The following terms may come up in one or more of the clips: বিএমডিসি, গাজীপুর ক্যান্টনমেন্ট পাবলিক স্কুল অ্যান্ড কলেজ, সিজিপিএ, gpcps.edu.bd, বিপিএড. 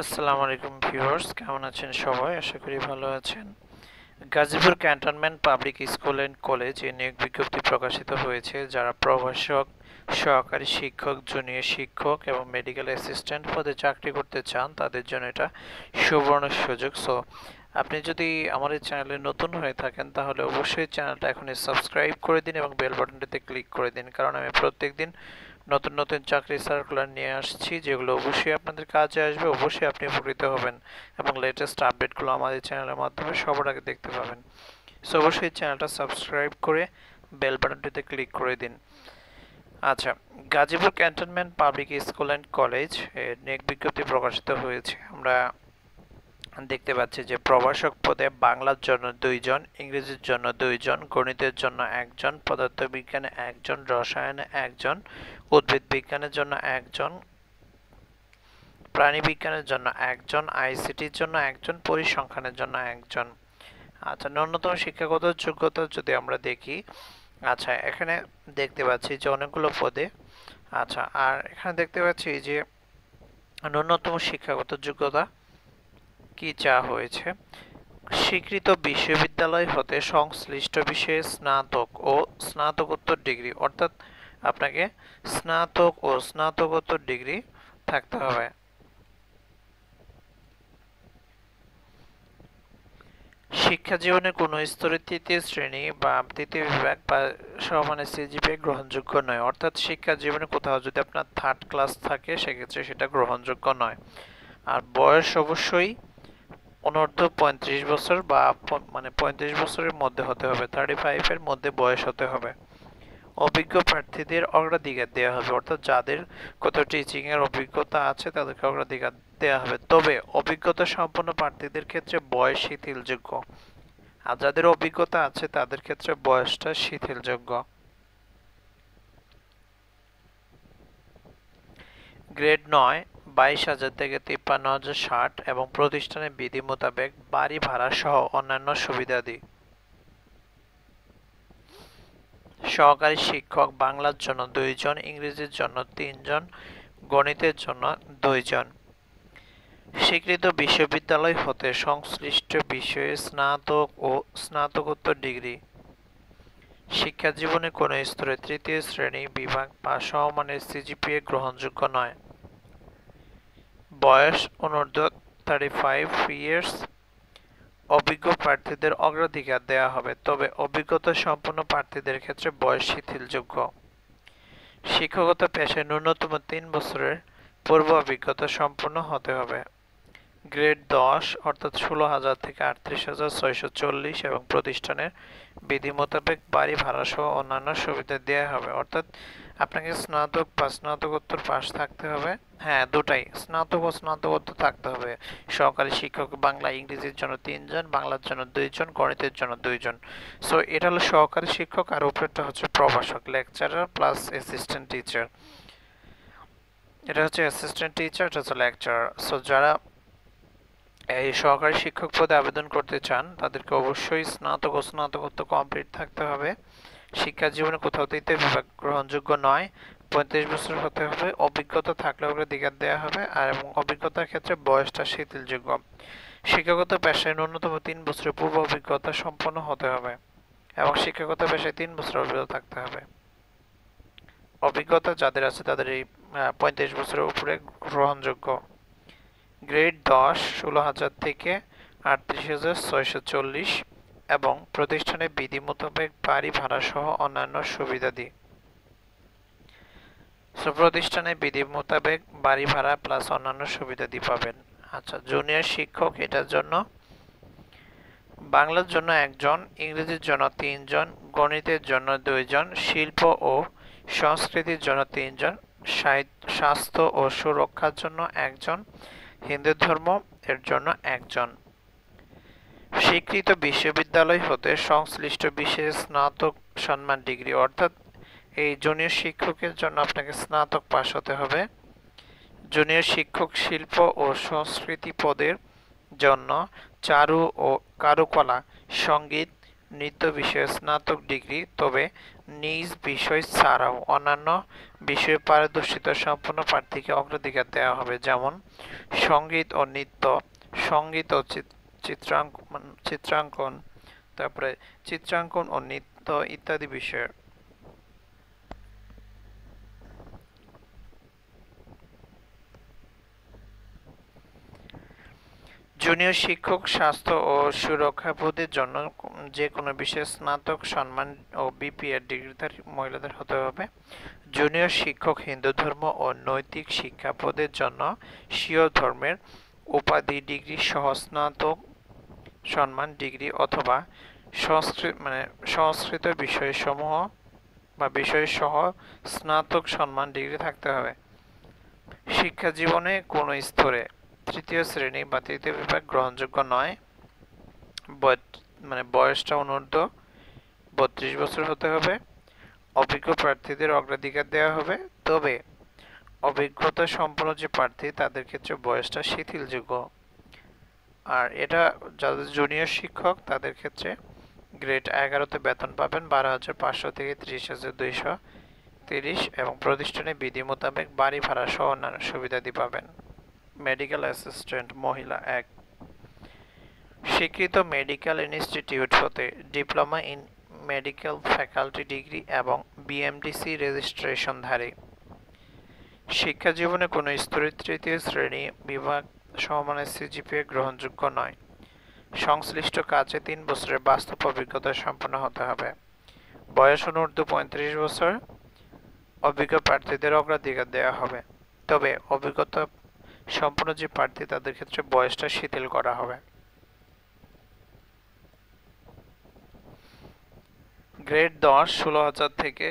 আসসালামু আলাইকুম ভিউয়ার্স, কেমন আছেন সবাই? আশা করি ভালো আছেন। গাজীপুর ক্যান্টনমেন্ট পাবলিক স্কুল অ্যান্ড কলেজ এ নিয়োগ বিজ্ঞপ্তি প্রকাশিত হয়েছে। যারা প্রভাষক, সহকারী শিক্ষক, জুনিয়র শিক্ষক এবং মেডিকেল অ্যাসিস্ট্যান্ট পদে চাকরি করতে চান তাদের জন্য এটা সুবর্ণ সুযোগ। সো আপনি যদি আমার এই চ্যানেলে নতুন হয়ে থাকেন তাহলে অবশ্যই চ্যানেলটা এখনই সাবস্ক্রাইব করে দিন এবং বেল বাটনটিতে ক্লিক করে দিন, কারণ আমি প্রত্যেকদিন নতুন নতুন চাকরি সার্কুলার নিয়ে আসছি যেগুলো অবশ্যই আপনাদের কাজে আসবে, অবশ্যই আপনি উপকৃত হবেন এবং লেটেস্ট আপডেটগুলো আমাদের চ্যানেলের মাধ্যমে সবার আগে দেখতে পাবেন। সো অবশ্যই চ্যানেলটা সাবস্ক্রাইব করে বেল বাটনটিতে ক্লিক করে দিন। আচ্ছা, গাজীপুর ক্যান্টনমেন্ট পাবলিক স্কুল অ্যান্ড কলেজ এর নিয়োগ বিজ্ঞপ্তি প্রকাশিত হয়েছে। আমরা দেখতে পাচ্ছি যে প্রভাষক পদে বাংলার জন্য 2 জন, ইংরেজির জন্য 2 জন, গণিতের জন্য 1 জন, পদার্থবিজ্ঞানে 1 জন, রসায়নে 1 জন, উদ্ভিদ বিজ্ঞানের জন্য 1 জন, প্রাণী বিজ্ঞানের জন্য 1 জন, আইসিটির জন্য 1 জন, পরিসংখ্যানের জন্য 1 জন। আচ্ছা, ন্যূনতম শিক্ষাগত যোগ্যতা যদি আমরা দেখি, আচ্ছা এখানে দেখতে পাচ্ছি যে অনেকগুলো পদে, আচ্ছা আর এখানে দেখতে পাচ্ছি যে ন্যূনতম শিক্ষাগত যোগ্যতা কি চাওয়া হয়েছে, স্বীকৃত বিশ্ববিদ্যালয় হতে সংশ্লিষ্ট বিষয়ে স্নাতক ও স্নাতকোত্তর ডিগ্রি, অর্থাৎ আপনাকে স্নাতক ও স্নাতকোত্তর ডিগ্রি থাকতে হবে। শিক্ষা জীবনে কোনো স্তরে 3য় শ্রেণী বা 3য় বিভাগ বা সমানের সিজিপিএ গ্রহণযোগ্য নয়, অর্থাৎ শিক্ষা জীবনে কোথাও যদি আপনার 3rd ক্লাস থাকে সেক্ষেত্রে সেটা গ্রহণযোগ্য নয়। আর বয়স অবশ্যই অনূর্ধ্ব 35 বছর বা মানে 35 বছরের মধ্যে হতে হবে, 35 এর মধ্যে বয়স হতে হবে। অভিজ্ঞ প্রার্থীদের অগ্রাধিকার দেওয়া হবে, অর্থাৎ যাদের কত টিচিংয়ের অভিজ্ঞতা আছে তাদেরকে অগ্রাধিকার দেওয়া হবে। তবে অভিজ্ঞতা সম্পন্ন প্রার্থীদের ক্ষেত্রে বয়স শিথিলযোগ্য, আর যাদের অভিজ্ঞতা আছে তাদের ক্ষেত্রে বয়সটা শিথিলযোগ্য। গ্রেড 9 22,000 থেকে 53,060 এবং প্রতিষ্ঠানের বিধি মোতাবেক বাড়ি ভাড়া সহ অন্যান্য সুবিধাদি। সহকারী শিক্ষক বাংলার জন্য 2 জন, ইংরেজির জন্য 3 জন, গণিতের জন্য 2 জন। স্বীকৃত বিশ্ববিদ্যালয় হতে সংশ্লিষ্ট বিষয়ে স্নাতক ও স্নাতকোত্তর ডিগ্রি। শিক্ষা জীবনে কোনো স্তরে 3য় শ্রেণী বিভাগ বা সমমানের সিজিপিএ গ্রহণযোগ্য নয়। বয়স অনূর্ধ্ব 35 ইয়ার্স। অভিজ্ঞ প্রার্থীদের অগ্রাধিকার দেওয়া হবে, তবে অভিজ্ঞতা সম্পন্ন প্রার্থীদের ক্ষেত্রে বয়স শিথিলযোগ্য। শিক্ষকতা পেশায় ন্যূনতম 3 বছরের পূর্ব অভিজ্ঞতা সম্পন্ন হতে হবে। গ্রেড 10 অর্থাৎ 16,000 থেকে 38,640 এবং প্রতিষ্ঠানের বিধি মোতাবেক বাড়ি ভাড়া সহ অন্যান্য সুবিধা দেওয়া হবে, অর্থাৎ আপনাকে স্নাতক বা স্নাতকোত্তর পাশ থাকতে হবে। হ্যাঁ, দুটাই স্নাতক ও স্নাতকোত্তর থাকতে হবে। সহকারী শিক্ষক বাংলা ইংরেজির জন্য 3 জন, বাংলার জন্য 2 জন, গণিতের জন্য 2 জন। সো এটা হলো সহকারী শিক্ষক, আর উপরেরটা হচ্ছে প্রভাষক, লেকচারার প্লাস অ্যাসিস্ট্যান্ট টিচার। এটা হচ্ছে অ্যাসিস্ট্যান্ট টিচার, এটা হচ্ছে লেকচারার। সো যারা এই সহকারী শিক্ষক পদে আবেদন করতে চান তাদেরকে অবশ্যই স্নাতক ও স্নাতকোত্তর কমপ্লিট থাকতে হবে। শিক্ষা জীবনে কোথাও 3য় বিভাগ গ্রহণযোগ্য নয়, 35 বছর হতে হবে, অভিজ্ঞতা থাকলে অগ্রাধিকার দেওয়া হবে, আর এবং অভিজ্ঞতার ক্ষেত্রে বয়সটা শিথিলযোগ্য। শিক্ষাগত পেশায় ন্যূনতম 3 বছরের পূর্ব অভিজ্ঞতা সম্পন্ন হতে হবে এবং শিক্ষাগত পেশায় 3 বছর অভিজ্ঞতা থাকতে হবে। অভিজ্ঞতা যাদের আছে তাদের এই 35 বছরের উপরে গ্রহণযোগ্য। গ্রেড 10 16,000 থেকে 38,640 এবং প্রতিষ্ঠানের বিধি মোতাবেক বাড়ি ভাড়া সহ অন্যান্য সুবিধাদি। সো প্রতিষ্ঠানের বিধি মোতাবেক বাড়ি ভাড়া প্লাস অন্যান্য সুবিধাদি পাবেন। আচ্ছা, জুনিয়র শিক্ষক এটার জন্য বাংলার জন্য 1 জন, ইংরেজির জন্য 3 জন, গণিতের জন্য 2 জন, শিল্প ও সংস্কৃতির জন্য 3 জন, স্বাস্থ্য ও সুরক্ষার জন্য 1 জন, হিন্দু ধর্ম এর জন্য 1 জন। স্বীকৃত বিশ্ববিদ্যালয় হতে সংশ্লিষ্ট বিষয়ে স্নাতক সম্মান ডিগ্রি, অর্থাৎ এই জুনিয়র শিক্ষকের জন্য আপনাকে স্নাতক পাশ হতে হবে। জুনিয়র শিক্ষক শিল্প ও সংস্কৃতি পদের জন্য চারু ও কারুকলা, সঙ্গীত, নৃত্য বিষয়ে স্নাতক ডিগ্রি, তবে নিজ বিষয় ছাড়াও অন্যান্য বিষয়ে পারদর্শিতা সম্পন্ন প্রার্থীকে অগ্রাধিকার দেওয়া হবে, যেমন সঙ্গীত ও নৃত্য, সঙ্গীত ও চিত্রাঙ্কন, তারপরে চিত্রাঙ্কন ও নৃত্য ইত্যাদি বিষয়ে। জুনিয়র শিক্ষক স্বাস্থ্য ও সুরক্ষা পদের জন্য যে কোনো বিশেষ স্নাতক সম্মান ও বিপিএড ডিগ্রিধারী মহিলাদের হতে হবে। জুনিয়র শিক্ষক হিন্দু ধর্ম ও নৈতিক শিক্ষা পদের জন্য স্বীয় ধর্মের উপাধি ডিগ্রি সহ স্নাতক সম্মান ডিগ্রি অথবা সংস্কৃত বিষয়সমূহ বা বিষয়সহ স্নাতক সম্মান ডিগ্রি থাকতে হবে। শিক্ষা জীবনে কোনো স্তরে তৃতীয় শ্রেণী বা তৃতীয় বিভাগ গ্রহণযোগ্য নয়। বয়সটা অনূর্ধ্ব 32 বছর হতে হবে। অভিজ্ঞ প্রার্থীদের অগ্রাধিকার দেওয়া হবে, তবে অভিজ্ঞতা সম্পন্ন যে প্রার্থী তাদের ক্ষেত্রে বয়সটা শিথিলযোগ্য। আর এটা যাদের জুনিয়র শিক্ষক তাদের ক্ষেত্রে গ্রেড 11তে বেতন পাবেন 12,500 থেকে 30,230 এবং প্রতিষ্ঠানে বিধি মোতাবেক বাড়ি ভাড়া সহ অন্যান্য সুবিধাদি পাবেন। মেডিকেল অ্যাসিস্ট্যান্ট মহিলা 1, স্বীকৃত মেডিকেল ইনস্টিটিউট হতে diploma in medical faculty degree এবং বিএমডিসি রেজিস্ট্রেশনধারী। শিক্ষা জীবনে কোনো স্তরে তৃতীয় শ্রেণী বিভাগ সমমানের সিজিপিএ গ্রহণযোগ্য নয়। সংশ্লিষ্ট কাজে 3 বছরের বাস্তব অভিজ্ঞতা সম্পন্ন হতে হবে। বয়স অনুর্ধ্ব 35 বছর। অভিজ্ঞ প্রার্থীদের অগ্রাধিকার দেওয়া হবে, তবে অভিজ্ঞতা সম্পূর্ণ যে প্রার্থী তাদের ক্ষেত্রে বয়সটা শিথিল করা হবে। গ্রেড 10 16,000 থেকে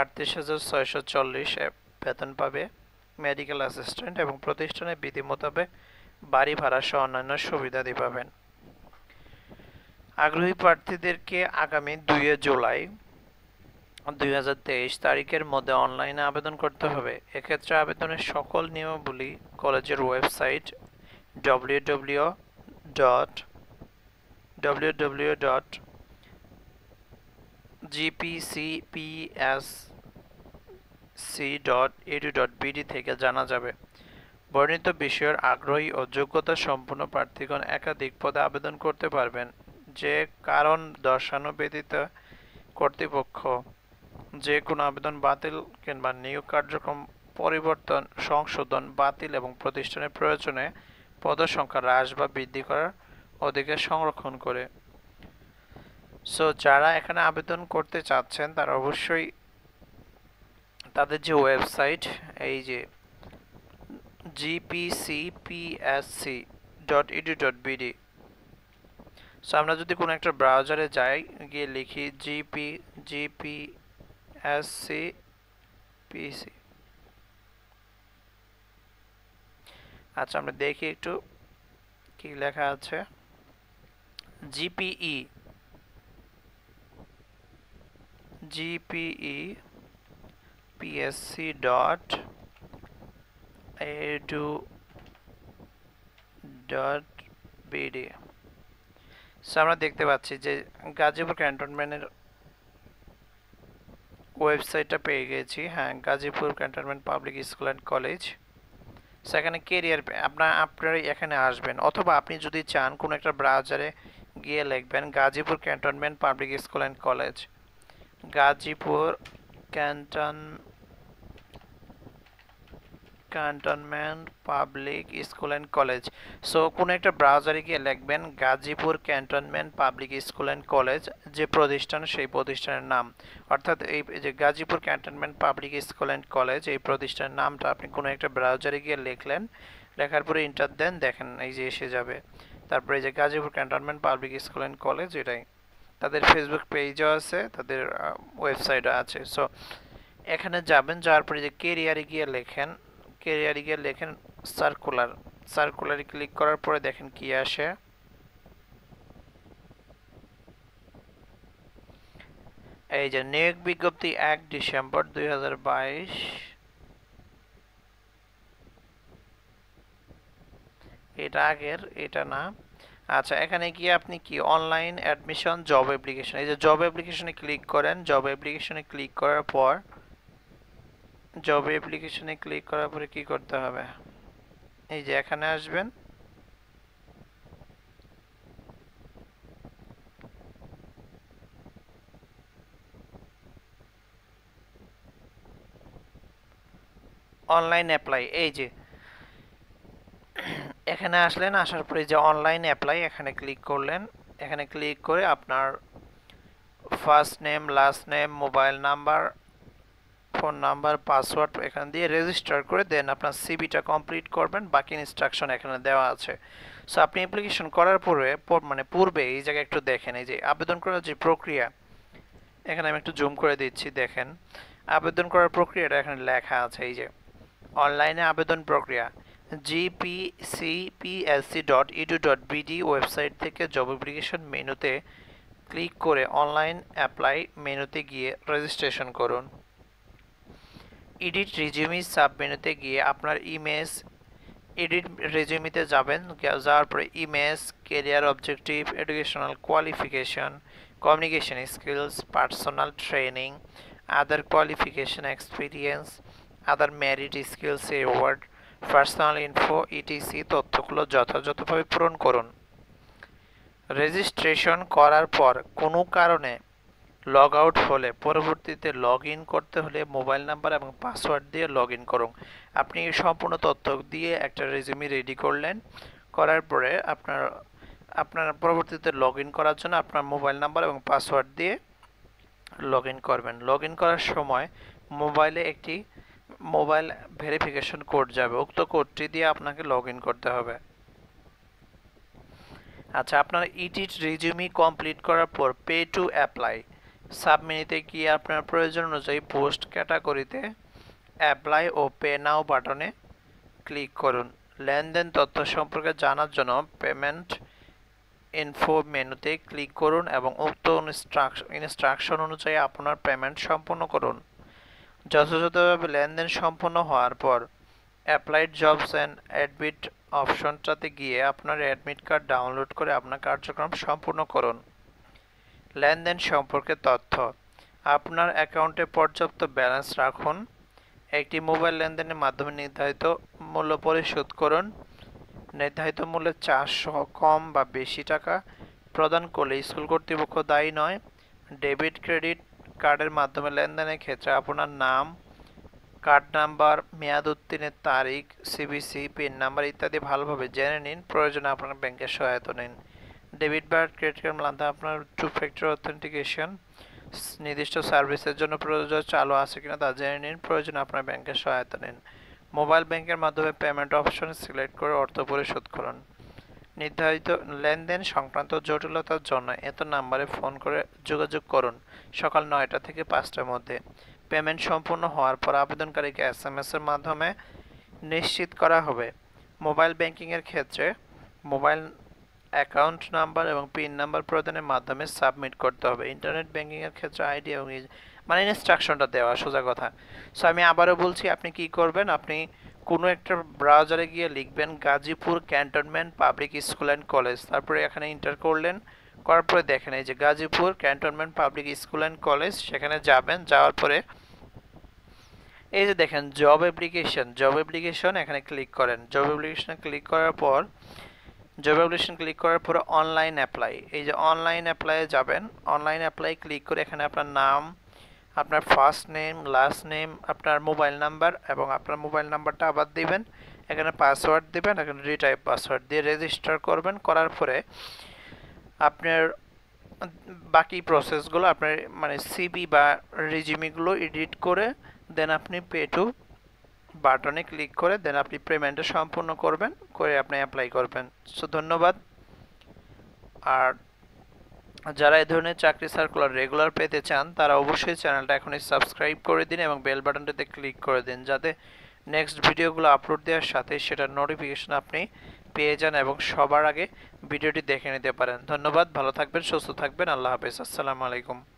38,640 বেতন পাবে মেডিকেল অ্যাসিস্ট্যান্ট এবং প্রতিষ্ঠানে বিধি মোতাবেক বাড়ি ভাড়া সহ অন্যান্য সুবিধাদি পাবেন। আগ্রহী প্রার্থীদেরকে আগামী 2 জুলাই 2023 তারিখের মধ্যে অনলাইনে আবেদন করতে হবে। এক্ষেত্রে আবেদনের সকল নিয়মাবলী কলেজের ওয়েবসাইট www.gpcps.edu.bd থেকে জানা যাবে। বর্ণিত বিষয়ের আগ্রহী ও যোগ্যতা সম্পন্ন প্রার্থীগণ একাধিক পদে আবেদন করতে পারবেন, যে কারণ দর্শানো ব্যতীত কর্তৃপক্ষ যে কোনো আবেদন বাতিল কিংবা নিয়োগ কার্যক্রম পরিবর্তন, সংশোধন, বাতিল এবং প্রতিষ্ঠানের প্রয়োজনে পদসংখ্যা হ্রাস বা বৃদ্ধি করার অধিকার সংরক্ষণ করে। সো যারা এখানে আবেদন করতে চাচ্ছেন তারা অবশ্যই তাদের যে ওয়েবসাইট, এই যে gpcps.edu.bd, সো আমরা যদি কোনো একটা ব্রাউজারে যাই, গিয়ে লিখি gpcps.edu.bd। আচ্ছা আমরা দেখি একটু কি লেখা আছে। gpepsc.edu.bd। সো আমরা দেখতে পাচ্ছি যে গাজীপুর ক্যান্টনমেন্টের ওয়েবসাইটটা পেয়ে গেছি। হ্যাঁ, গাজীপুর ক্যান্টনমেন্ট পাবলিক স্কুল অ্যান্ড কলেজ। সেখানে কেরিয়ার আপনারা এখানে আসবেন, অথবা আপনি যদি চান কোনো একটা ব্রাউজারে গিয়ে লিখবেন গাজীপুর ক্যান্টনমেন্ট পাবলিক স্কুল অ্যান্ড কলেজ, গাজীপুর ক্যান্টনমেন্ট পাবলিক স্কুল অ্যান্ড কলেজ। So কোনো একটা ব্রাউজারে গিয়ে লিখবেন গাজীপুর ক্যান্টনমেন্ট পাবলিক স্কুল অ্যান্ড কলেজ, যে প্রতিষ্ঠান সেই প্রতিষ্ঠানের নাম, অর্থাৎ এই যে গাজীপুর ক্যান্টনমেন্ট পাবলিক স্কুল অ্যান্ড কলেজ এই প্রতিষ্ঠানের নামটা আপনি কোনো একটা ব্রাউজারে গিয়ে লিখলেন, লেখার পরে এন্টার দেন, দেখেন এই যে এসে যাবে। তারপরে এই যে গাজীপুর ক্যান্টনমেন্ট পাবলিক স্কুল অ্যান্ড কলেজ, এটাই তাদের ফেসবুক পেজও আছে, তাদের ওয়েবসাইটও আছে। সো এখানে যাবেন, যাওয়ার পরে যে কেরিয়ারে গিয়ে লেখেন সার্কুলারে ক্লিক করার পরে দেখেন কি আসে। এই যে নিয়োগ বিজ্ঞপ্তি 1 ডিসেম্বর 2022, এটা আগের, এটা না। আচ্ছা এখানে গিয়ে আপনি কি অনলাইন অ্যাডমিশন জব অ্যাপ্লিকেশন এই যে জব অ্যাপ্লিকেশনে ক্লিক করেন জব অ্যাপ্লিকেশনে ক্লিক করার পর কি করতে হবে এই যে এখানে আসবেন অনলাইন অ্যাপ্লাই এই যে এখানে আসলেন আসার পরে যে অনলাইন অ্যাপ্লাই এখানে ক্লিক করলেন এখানে ক্লিক করে আপনার first name last name mobile number phone number password এখান দিয়ে রেজিস্টার করে দেন আপনার সিভিটা কমপ্লিট করবেন বাকি ইনস্ট্রাকশন এখানে দেওয়া আছে সো আপনি অ্যাপ্লিকেশন করার পূর্বে মানে পূর্বে এই জায়গায় একটু দেখেন এই যে আবেদন করার যে প্রক্রিয়া এখানে আমি একটু জুম করে দিচ্ছি দেখেন আবেদন করার প্রক্রিয়াটা এখানে লেখা আছে এই যে অনলাইনে আবেদন প্রক্রিয়া gpcps.edu.bd ওয়েবসাইট থেকে জব অ্যাপ্লিকেশন মেনুতে ক্লিক করে অনলাইন অ্যাপ্লাই মেনুতে গিয়ে রেজিস্ট্রেশন করুন এডিট রেজিউমি সাব মেনুতে গিয়ে আপনার ইমেজ এডিট রেজিউমিতে যাবেন যাওয়ার পরে image career objective educational qualification communication skills personal training other qualification experience other merit skills award personal info etc তথ্যগুলো যথাযথভাবে পূরণ করুন রেজিস্ট্রেশন করার পর কোনো কারণে লগ আউট হলে পরবর্তীতে লগ ইন করতে হলে মোবাইল নাম্বার এবং পাসওয়ার্ড দিয়ে লগ ইন করুন আপনি সম্পূর্ণ তথ্য দিয়ে একটা রেজিউমি রেডি করলেন করার পরে আপনার পরবর্তীতে লগ ইন করার জন্য আপনার মোবাইল নাম্বার এবং পাসওয়ার্ড দিয়ে লগ ইন করবেন লগ ইন করার সময় মোবাইলে একটি মোবাইল ভেরিফিকেশন কোড যাবে উক্ত কোডটি দিয়ে আপনাকে লগ ইন করতে হবে আচ্ছা আপনার ইডিট রেজিউমি কমপ্লিট করার পর পে টু অ্যাপ্লাই সাবমেনুতে গিয়ে আপনার প্রয়োজন অনুযায়ী পোস্ট ক্যাটাগরিতে অ্যাপ্লাই ও পে নাও বাটনে ক্লিক করুন লেনদেন তথ্য সম্পর্কে জানার জন্য পেমেন্ট ইনফো মেনুতে ক্লিক করুন এবং উক্ত ইনস্ট্রাকশন অনুযায়ী আপনার পেমেন্ট সম্পন্ন করুন যথাযথভাবে লেনদেন সম্পন্ন হওয়ার পর অ্যাপ্লাইড জবস অ্যান্ড অ্যাডমিট অপশনটাতে গিয়ে আপনার অ্যাডমিট কার্ড ডাউনলোড করে আপনার কার্যক্রম সম্পূর্ণ করুন লেনদেন সম্পর্কে তথ্য আপনার অ্যাকাউন্টে পর্যাপ্ত ব্যালেন্স রাখুন একটি মোবাইল লেনদেনের মাধ্যমে নির্ধারিত মূল্য পরিশোধ করুন নির্ধারিত মূল্যে 400 কম বা বেশি টাকা প্রদান করলে স্কুল কর্তৃপক্ষ দায়ী নয় ডেবিট ক্রেডিট কার্ডের মাধ্যমে লেনদেনের ক্ষেত্রে আপনার নাম কার্ড নাম্বার মেয়াদ উত্তীর্ণের তারিখ সিবিসি পিন নাম্বার ইত্যাদি ভালোভাবে জেনে নিন প্রয়োজনে আপনার ব্যাংকের সহায়তা নিন ডেবিট বা ক্রেডিট কার্ডের মাধ্যমে আপনার টু ফ্যাক্টর অথেন্টিকেশন নির্দিষ্ট সার্ভিসের জন্য প্রযোজ্য চালু আছে কিনা তা জেনে নিন প্রয়োজনে আপনার ব্যাংকের সহায়তা নিন মোবাইল ব্যাংকের মাধ্যমে পেমেন্ট অপশন সিলেক্ট করে অর্থ পরিশোধ করুন নির্ধারিত লেনদেন সংক্রান্ত জটিলতার জন্য এত নাম্বারে ফোন করে যোগাযোগ করুন সকাল 9টা থেকে 5টার মধ্যে পেমেন্ট সম্পূর্ণ হওয়ার পর আবেদনকারীকে এসএমএস এর মাধ্যমে নিশ্চিত করা হবে মোবাইল ব্যাংকিংয়ের ক্ষেত্রে মোবাইল অ্যাকাউন্ট নাম্বার এবং পিন নাম্বার প্রদানের মাধ্যমে সাবমিট করতে হবে ইন্টারনেট ব্যাংকিংয়ের ক্ষেত্রে আইডি এবং মানে ইনস্ট্রাকশনটা দেওয়া সোজা কথা সো আমি আবারও বলছি আপনি কি করবেন আপনি কোনো একটা ব্রাউজারে গিয়ে লিখবেন গাজীপুর ক্যান্টনমেন্ট পাবলিক স্কুল অ্যান্ড কলেজ তারপরে এখানে এন্টার করলেন করার পরে দেখেন এই যে গাজীপুর ক্যান্টনমেন্ট পাবলিক স্কুল অ্যান্ড কলেজ সেখানে যাবেন যাওয়ার পরে এই যে দেখেন জব অ্যাপ্লিকেশন এখানে ক্লিক করেন জব অ্যাপ্লিকেশন ক্লিক করার পরে অনলাইন অ্যাপ্লাই এই যে অনলাইন অ্যাপ্লাইয়ে যাবেন অনলাইন অ্যাপ্লাই ক্লিক করে এখানে আপনার নাম আপনার ফার্স্ট নেম লাস্ট নেম আপনার মোবাইল নাম্বার এবং আপনার মোবাইল নাম্বারটা আবার দিবেন এখানে পাসওয়ার্ড দিবেন এখানে রিটাইপ পাসওয়ার্ড দিয়ে রেজিস্টার করবেন করার পরে আপনার বাকি প্রসেসগুলো আপনার মানে সিভি বা রেজিউমিগুলো এডিট করে দেন আপনি পে টু বাটনে ক্লিক করে দেন আপনি পেমেন্টটা সম্পূর্ণ করবেন করে আপনি অ্যাপ্লাই করবেন সো ধন্যবাদ আর যারা এই ধরনের চাকরি সার্কুলার রেগুলার পেতে চান তারা অবশ্যই চ্যানেলটা এখনই সাবস্ক্রাইব করে দিন এবং বেল বাটনটাতে ক্লিক করে দিন যাতে নেক্সট ভিডিওগুলো আপলোড দেওয়ার সাথে সেটার নোটিফিকেশন আপনি পেয়ে যান এবং সবার আগে ভিডিওটি দেখে নিতে পারেন ধন্যবাদ ভালো থাকবেন সুস্থ থাকবেন আল্লাহ হাফেজ আসসালামু আলাইকুম